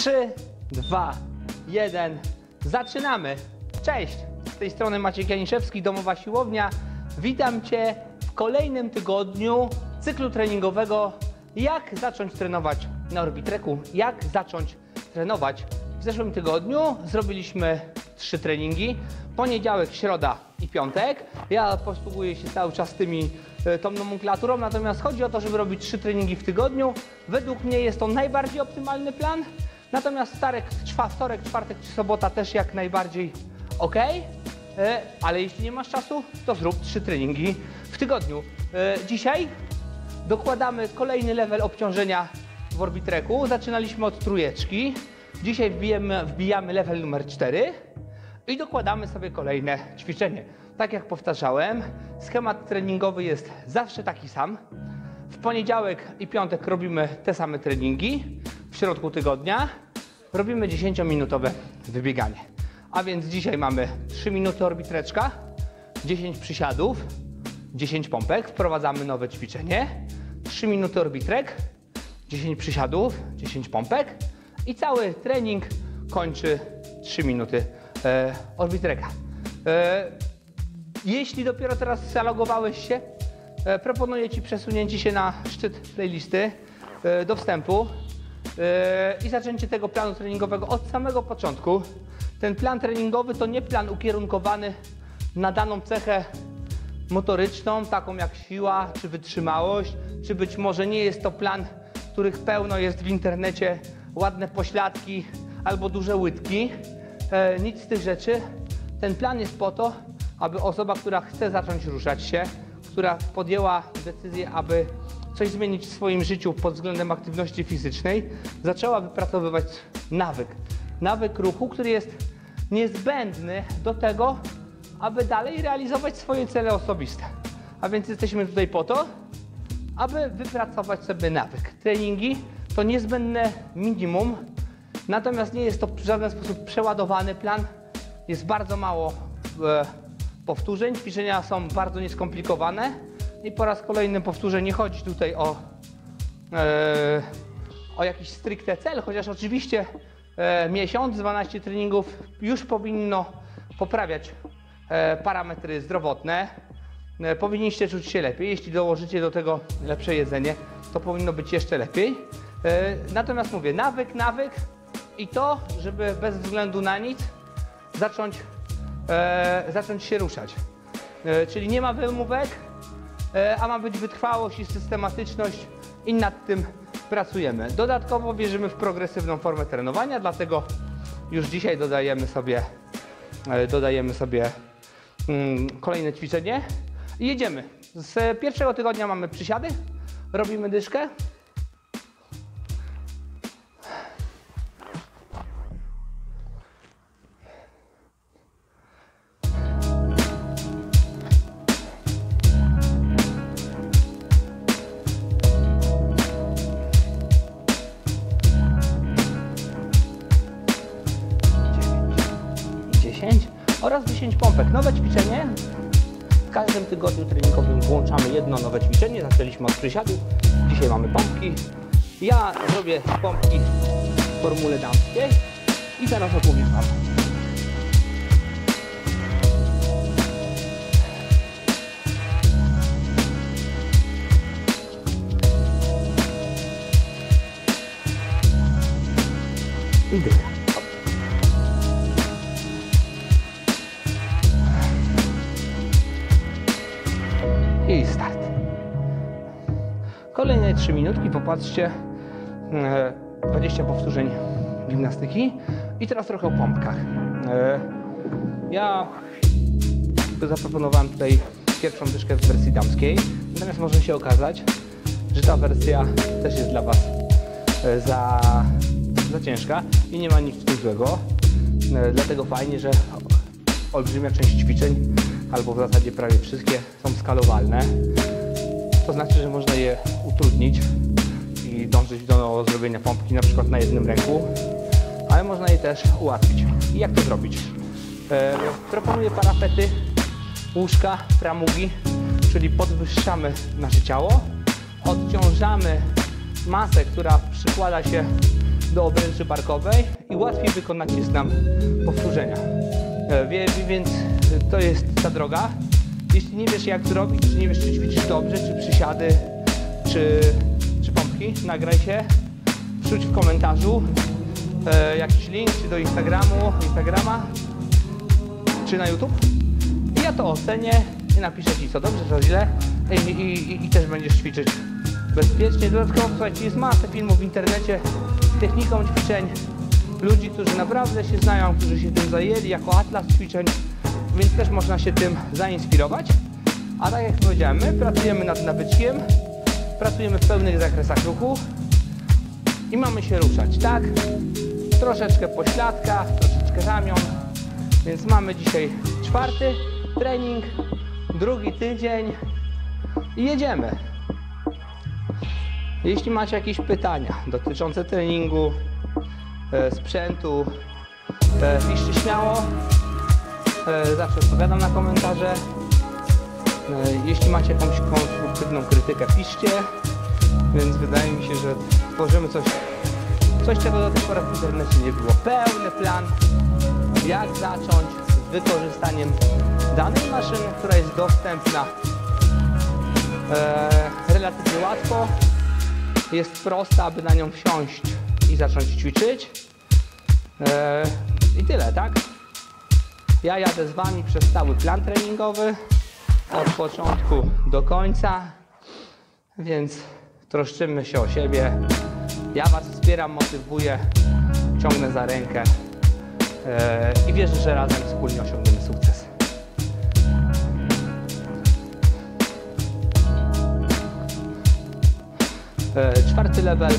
3, 2, 1. Zaczynamy. Cześć, z tej strony Maciej Janiszewski, Domowa Siłownia. Witam Cię w kolejnym tygodniu cyklu treningowego jak zacząć trenować na Orbitreku, jak zacząć trenować. W zeszłym tygodniu zrobiliśmy 3 treningi, poniedziałek, środa i piątek. Ja posługuję się cały czas tą nomenklaturą, natomiast chodzi o to, żeby robić 3 treningi w tygodniu. Według mnie jest to najbardziej optymalny plan, natomiast wtorek, czwartek czy sobota też jak najbardziej ok, ale jeśli nie masz czasu, to zrób 3 treningi w tygodniu. Dzisiaj dokładamy kolejny level obciążenia w Orbitreku. Zaczynaliśmy od trójeczki. Dzisiaj wbijamy level numer 4 i dokładamy sobie kolejne ćwiczenie. Tak jak powtarzałem, schemat treningowy jest zawsze taki sam. W poniedziałek i piątek robimy te same treningi. W środku tygodnia robimy 10-minutowe wybieganie. A więc dzisiaj mamy 3 minuty orbitreczka, 10 przysiadów, 10 pompek. Wprowadzamy nowe ćwiczenie. 3 minuty orbitrek, 10 przysiadów, 10 pompek. I cały trening kończy 3 minuty orbitreka. Jeśli dopiero teraz zalogowałeś się, proponuję Ci przesunięcie się na szczyt playlisty do wstępu i zaczęcie tego planu treningowego od samego początku. Ten plan treningowy to nie plan ukierunkowany na daną cechę motoryczną, taką jak siła czy wytrzymałość, czy być może nie jest to plan, których pełno jest w internecie, ładne pośladki albo duże łydki, nic z tych rzeczy. Ten plan jest po to, aby osoba, która chce zacząć ruszać się, która podjęła decyzję, aby coś zmienić w swoim życiu pod względem aktywności fizycznej, zaczęła wypracowywać nawyk ruchu, który jest niezbędny do tego, aby dalej realizować swoje cele osobiste. A więc jesteśmy tutaj po to, aby wypracować sobie nawyk. Treningi to niezbędne minimum, natomiast nie jest to w żaden sposób przeładowany plan. Jest bardzo mało powtórzeń, ćwiczenia są bardzo nieskomplikowane i po raz kolejny powtórzę, nie chodzi tutaj o jakiś stricte cel, chociaż oczywiście miesiąc, 12 treningów już powinno poprawiać parametry zdrowotne. Powinniście czuć się lepiej, jeśli dołożycie do tego lepsze jedzenie, to powinno być jeszcze lepiej. Natomiast mówię, nawyk i to, żeby bez względu na nic zacząć się ruszać. Czyli nie ma wymówek, a ma być wytrwałość i systematyczność i nad tym pracujemy. Dodatkowo wierzymy w progresywną formę trenowania, dlatego już dzisiaj dodajemy sobie kolejne ćwiczenie i jedziemy. Z pierwszego tygodnia mamy przysiady, robimy dyszkę. Oraz 10 pompek. Nowe ćwiczenie. W każdym tygodniu treningowym włączamy jedno nowe ćwiczenie. Zaczęliśmy od przysiadów. Dzisiaj mamy pompki. Ja zrobię pompki w formule damskiej i zaraz opowiem Wam. I dycha. I start. Kolejne 3 minutki, popatrzcie, 20 powtórzeń gimnastyki i teraz trochę o pompkach. Ja zaproponowałem tutaj pierwszą dyszkę w wersji damskiej, natomiast może się okazać, że ta wersja też jest dla Was za ciężka i nie ma nic w tym złego. Dlatego fajnie, że olbrzymia część ćwiczeń albo w zasadzie prawie wszystkie są skalowalne. To znaczy, że można je utrudnić i dążyć do zrobienia pompki na przykład na jednym ręku, ale można je też ułatwić. I jak to zrobić? Proponuję parapety, łóżka, framugi, czyli podwyższamy nasze ciało, odciążamy masę, która przykłada się do obręczy barkowej i łatwiej wykonać jest nam powtórzenia. Więc to jest ta droga. Jeśli nie wiesz jak zrobić, czy nie wiesz czy ćwiczysz dobrze, czy przysiady, czy pompki, nagraj się, wrzuć w komentarzu jakiś link, czy do Instagrama, czy na YouTube. I ja to ocenię i napiszę ci co dobrze, co źle i też będziesz ćwiczyć bezpiecznie. Dodatkowo słuchajcie, jest masa filmów w internecie z techniką ćwiczeń, ludzi, którzy naprawdę się znają, którzy się tym zajęli jako atlas ćwiczeń, więc też można się tym zainspirować. A tak jak powiedziałem, my pracujemy nad nawykiem, pracujemy w pełnych zakresach ruchu i mamy się ruszać, tak? Troszeczkę po śladkach, troszeczkę ramion, więc mamy dzisiaj czwarty trening, drugi tydzień i jedziemy. Jeśli macie jakieś pytania dotyczące treningu, sprzętu, piszcie śmiało. Zawsze odpowiadam na komentarze. Jeśli macie jakąś konstruktywną krytykę, piszcie. Więc wydaje mi się, że tworzymy coś czego do tej pory w internecie nie było. Pełny plan, jak zacząć z wykorzystaniem danej maszyny, która jest dostępna relatywnie łatwo. Jest prosta, aby na nią wsiąść i zacząć ćwiczyć. I tyle, tak? Ja jadę z wami przez cały plan treningowy od początku do końca, więc troszczymy się o siebie. Ja was wspieram, motywuję, ciągnę za rękę i wierzę, że razem wspólnie osiągniemy sukces. Czwarty level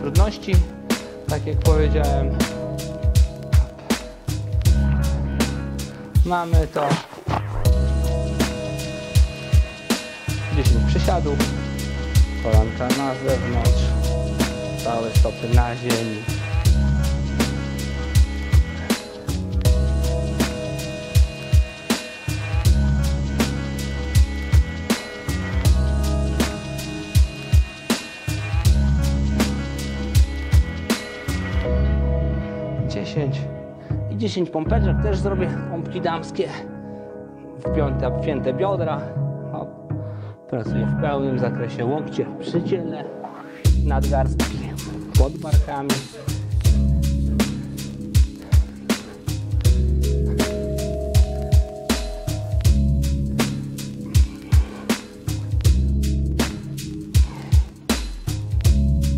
trudności, tak jak powiedziałem. Mamy to 10 przysiadów, kolanka na zewnątrz, całe stopy na ziemi. I 10 pompeczek, też zrobię pompki damskie, wpięte biodra, hop. Pracuję w pełnym zakresie, łokcie przydzielne, nadgarstki pod barkami.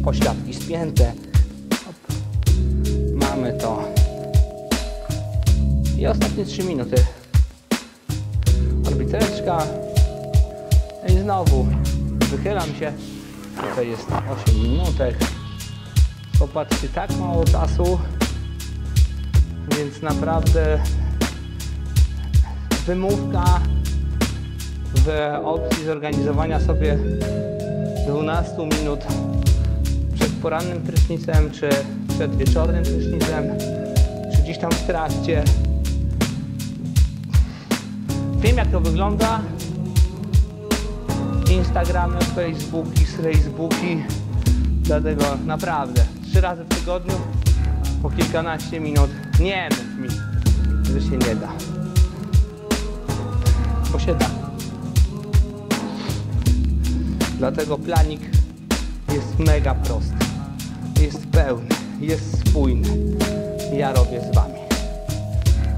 Pośladki spięte. Mamy to. I ostatnie 3 minuty. Orbitreczka. I znowu wychylam się. To jest 8 minutek. Popatrzcie, tak mało czasu. Więc naprawdę wymówka w opcji zorganizowania sobie 12 minut przed porannym prysznicem, czy przed wieczornym prysznicem, czy gdzieś tam w trakcie. Wiem jak to wygląda. Instagramy, Facebooki, dlatego naprawdę 3 razy w tygodniu po kilkanaście minut. Nie mów mi, że się nie da. Bo się da. Dlatego planik jest mega prosty. Jest pełny, jest spójny. Ja robię z wami.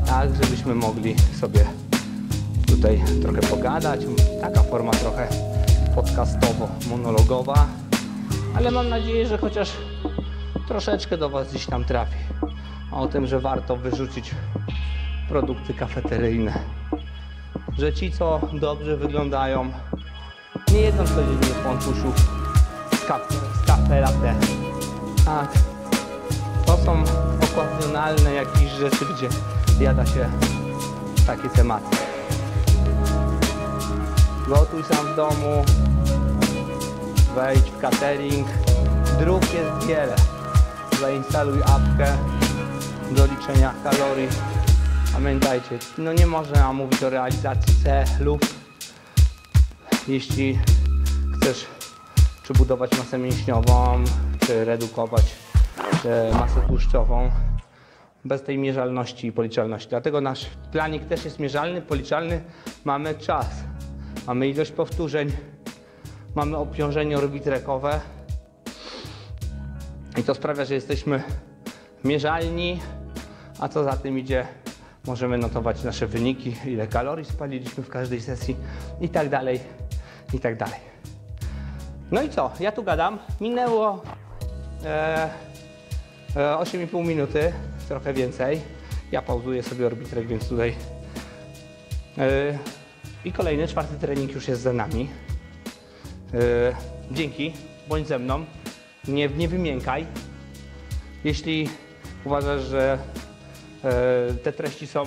Tak, żebyśmy mogli sobie tutaj trochę pogadać, taka forma trochę podcastowo-monologowa, ale mam nadzieję, że chociaż troszeczkę do was gdzieś tam trafi. O tym, że warto wyrzucić produkty kafeteryjne, że ci, co dobrze wyglądają, nie jedzą codziennie pączusiów z kafe latte. A to są okazjonalne jakieś rzeczy, gdzie jada się takie tematy. Gotuj sam w domu, wejdź w catering, dróg jest wiele. Zainstaluj apkę do liczenia kalorii. Pamiętajcie, no nie można mówić o realizacji celów, jeśli chcesz czy budować masę mięśniową, czy redukować masę tłuszczową bez tej mierzalności i policzalności. Dlatego nasz planik też jest mierzalny, policzalny. Mamy czas, mamy ilość powtórzeń, mamy obciążenie orbitrekowe i to sprawia, że jesteśmy mierzalni, a co za tym idzie, możemy notować nasze wyniki, ile kalorii spaliliśmy w każdej sesji i tak dalej, i tak dalej. No i co? Ja tu gadam. Minęło 8,5 minuty, trochę więcej. Ja pauzuję sobie orbitrek, więc tutaj i kolejny, czwarty trening już jest za nami. Dzięki, bądź ze mną, nie wymiękaj. Jeśli uważasz, że te treści są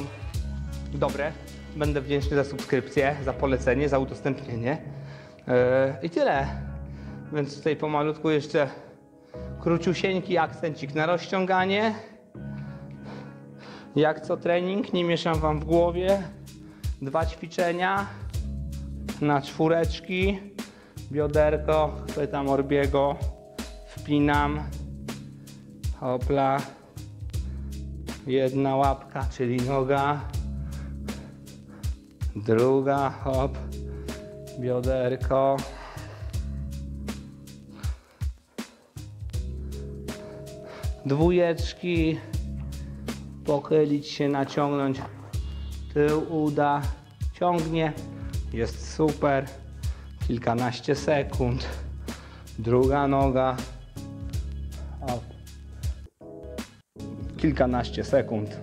dobre, będę wdzięczny za subskrypcję, za polecenie, za udostępnienie. I tyle. Więc tutaj pomalutku jeszcze króciusieńki akcencik na rozciąganie. Jak co trening, nie mieszam wam w głowie. 2 ćwiczenia na czwóreczki. Bioderko, chwytam orbiego, wpinam. Hopla. Jedna łapka, czyli noga. Druga, hop. Bioderko. Dwójeczki. Pochylić się, naciągnąć. Tył uda. Ciągnie. Jest super. Kilkanaście sekund. Druga noga. Hop. Kilkanaście sekund.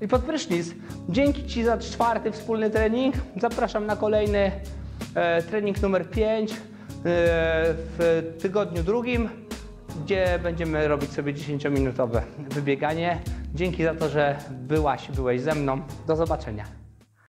I pod prysznic. Dzięki ci za czwarty wspólny trening. Zapraszam na kolejny trening numer 5 w tygodniu drugim, gdzie będziemy robić sobie 10-minutowe wybieganie. Dzięki za to, że byłeś ze mną. Do zobaczenia.